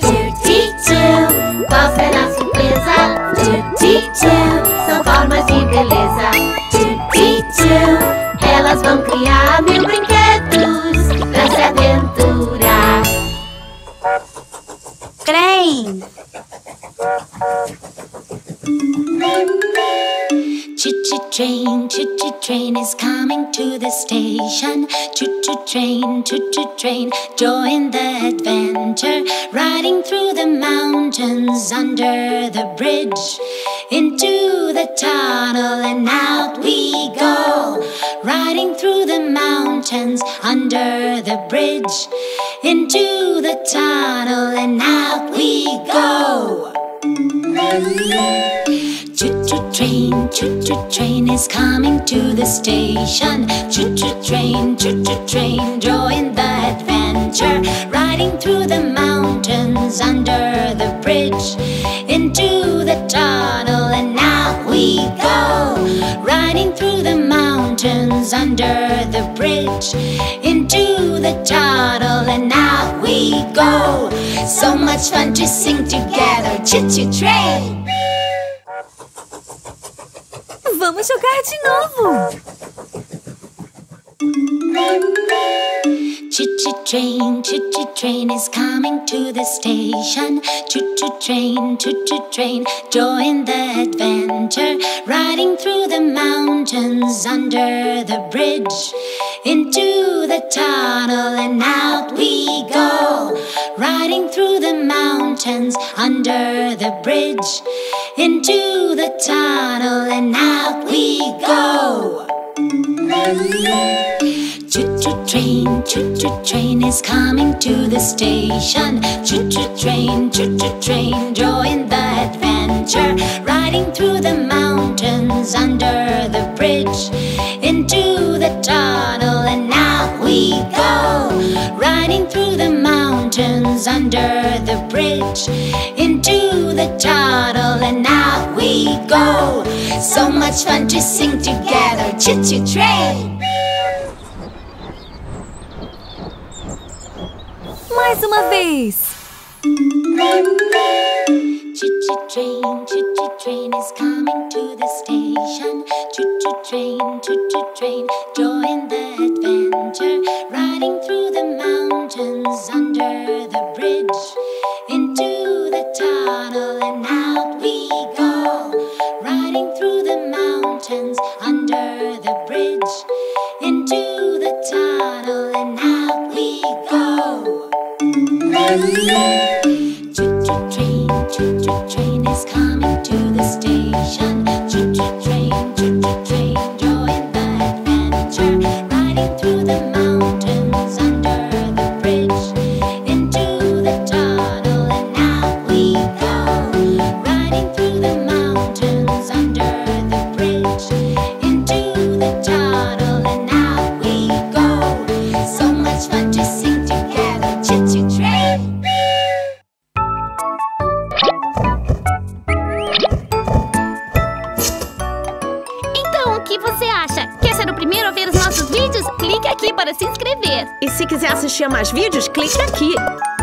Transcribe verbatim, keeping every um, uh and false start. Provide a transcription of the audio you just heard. TuTiTu, qual será a surpresa? TuTiTu, são formas de beleza. TuTiTu, elas vão criar mil brinquedos pra se aventurar. Trem. Choo-choo train, choo-choo train is coming to the station. Choo-choo train, choo-choo train, join the adventure. Riding through the mountains, under the bridge, into the tunnel and out we go. Riding through the mountains, under the bridge, into the tunnel and out we go. Choo-choo train, choo-choo train is coming to the station. Choo-choo train, choo-choo train, join the adventure. Riding through the mountains, under the bridge, into the tunnel and out we go. Riding through the mountains, under the bridge, into the tunnel and out we go. So much fun to sing together, choo-choo train! Vamos jogar de novo! Choo-choo train, choo-choo train is coming to the station. Choo-choo train, choo-choo train, join the adventure. Riding through the mountains, under the bridge, into the tunnel and out we go. Riding through the mountains, under the bridge, into the tunnel and out we go. Choo-choo train, choo-choo train is coming to the station. Choo-choo train, choo-choo train, join the adventure. Riding through the mountains, under the bridge, into the tunnel and out we go. Riding through the mountains, under the bridge, into the tunnel and out we go. So much fun to sing together, choo-choo train! Mais uma vez! Choo-choo train, choo-choo train is coming to the station. Choo-choo train, choo-choo train, join the adventure. Riding through the mountains, under the bridge, into the tunnel and out we go. Riding through the mountains, under the bridge, into the tunnel and out we go. Choo-choo train, choo-choo train is coming to the station. Choo-choo train, choo-choo train, join the adventure. Riding through the mountains, under the bridge, into the tunnel and out we go. Riding through the mountains, under the bridge, into the tunnel and out we go. So much fun to sing together, choo-choo train. Para se inscrever. E se quiser assistir a mais vídeos, clique aqui.